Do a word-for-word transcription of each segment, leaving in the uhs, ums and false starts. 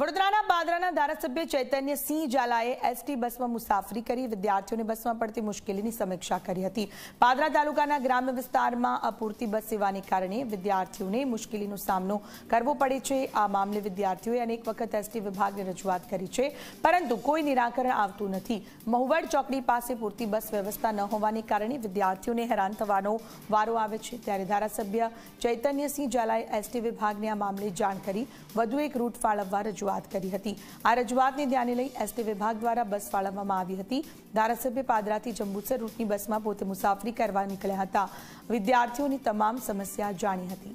વડોદરાના પાદરાના ધારાસભ્ય ચૈતન્ય સિંહ ઝાલાએ એસટી બસમાં મુસાફરી કરી વિદ્યાર્થીઓને બસમાં પડતી મુશ્કેલીની સમીક્ષા કરી હતી. પાદરા તાલુકાના ગ્રામ્ય વિસ્તારમાં અપૂરતી બસ સેવાને કારણે વિદ્યાર્થીઓને મુશ્કેલીનો સામનો કરવો પડે છે. આ મામલે વિદ્યાર્થીઓએ અનેક વખત એસટી વિભાગને રજૂઆત કરી છે, પરંતુ કોઈ નિરાકરણ આવતું નથી. મહુવડ ચોકડી પાસે પૂરતી બસ વ્યવસ્થા ન હોવાને કારણે વિદ્યાર્થીઓને હેરાન થવાનો વારો આવે છે. ત્યારે ધારાસભ્ય ચૈતન્ય સિંહ ઝાલાએ એસટી વિભાગને આ મામલે જાણ કરી વધુ એક રૂટ ફાળવવા રજૂઆત કરી હતી. આ રજૂઆતને ધ્યાને લઈ એસટી વિભાગ દ્વારા બસ ફાળવવામાં આવી હતી. ધારાસભ્ય પાદરાથી જંબુસર રૂટની બસમાં પોતે મુસાફરી કરવા નીકળ્યા હતા. વિદ્યાર્થીઓની તમામ સમસ્યા જાણી હતી.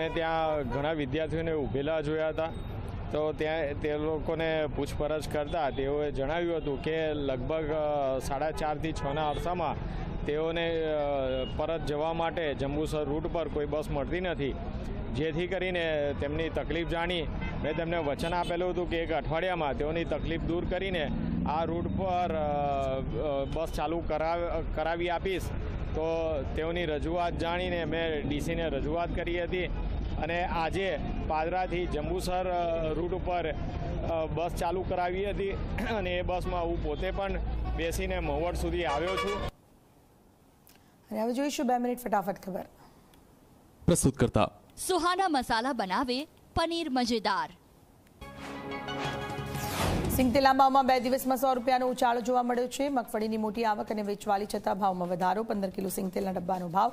મેં ત્યાં ઘણા વિદ્યાર્થીઓને ઉભેલા જોયા હતા, તો ત્યાં તે લોકોને પૂછપરછ કરતા તેઓએ જણાવ્યું હતું કે લગભગ સાડા ચારથી છના અરસામાં તેઓને પરત જવા માટે જંબુસર રૂટ પર કોઈ બસ મળતી નથી, જેથી કરીને તેમની તકલીફ જાણી મેં તેમને વચન આપેલું હતું કે એક અઠવાડિયામાં તેઓની તકલીફ દૂર કરીને આ રૂટ પર બસ ચાલુ કરાવી આપીશ. તો તેઓની રજૂઆત જાણીને મેં ડીસીને રજૂઆત કરી હતી અને આજે પાદરાથી જંબુસર રૂટ ઉપર બસ ચાલુ કરાવી હતી અને એ બસમાં હું પોતે પણ બેસીને મહુવડ સુધી આવ્યો છું. હવે જોઈશું બે મિનિટ ફટાફટ ખબર. પ્રસ્તુત કરતા સુહાના મસાલા બનાવે પનીર મજેદાર. સિંગતેલામાં બે દિવસમાં સો રૂપિયાનો ઉછાળો જોવા મળ્યો છે. મગફળીની મોટી આવક અને વેચવાલી છતાં ભાવમાં વધારો. પંદર કિલો સિંગતેલના ડબ્બાનો ભાવ